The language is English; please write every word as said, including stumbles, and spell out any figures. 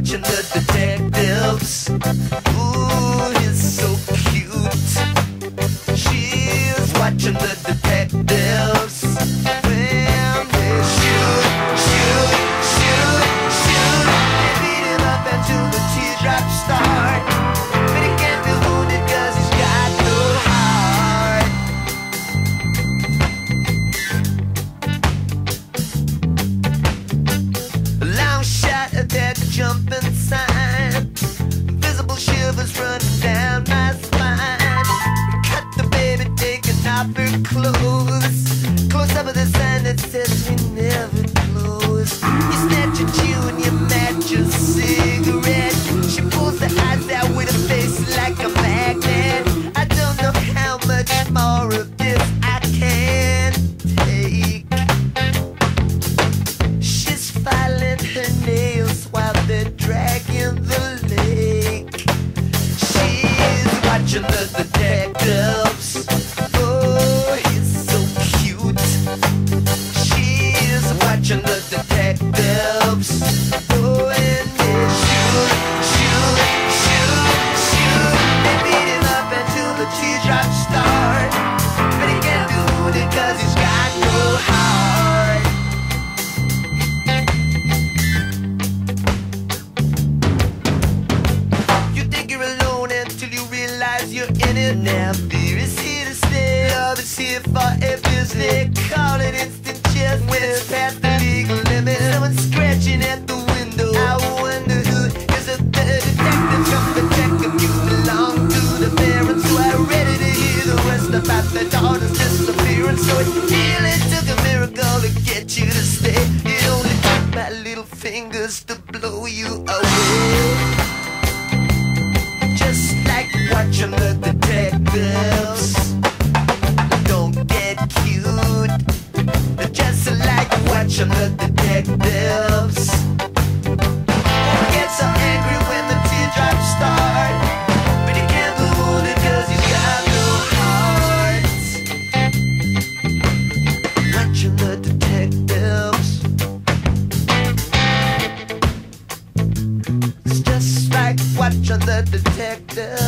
watching the detectives. Ooh, he's so cute. She's watching the detectives when they shoot, shoot, shoot, shoot. They're beating up until the teardrops start. But he can't be wounded 'cause he's got no heart. A long shot at that jumping sign. Visible shivers running down my spine. Cut the baby taking off her clothes. Close up with a sign that says we never close. You snatch a chew and you match a cigarette. She pulls her eyes out with a face like a magnet. I don't know how much more of this I can take. She's filing her nails while they're dragging the lake. She's watching the detectives. Oh, he's so cute. She's watching the detectives. Oh, and they shoot, shoot, shoot, shoot. They're beating up until the teardrops start. But he can't be wounded 'cause he's got no heart. You think you're alone until you realize you're in it. Now beer is here to stay, love is here forever. Is they call it instant chest when it's past the legal limit. Someone's scratching at the window. I wonder who is it. The detective from the check if you belong to the parents who are ready to hear the worst about their daughter's disappearance. So it really took a miracle to get you to stay. It only took my little fingers to blow you away. Just like watching the detectives. Don't get cute. Just like watching the detectives. Get so angry when the teardrops start. But he can't be wounded 'cause he's got no heart. Watching the detectives. It's just like watching the detectives.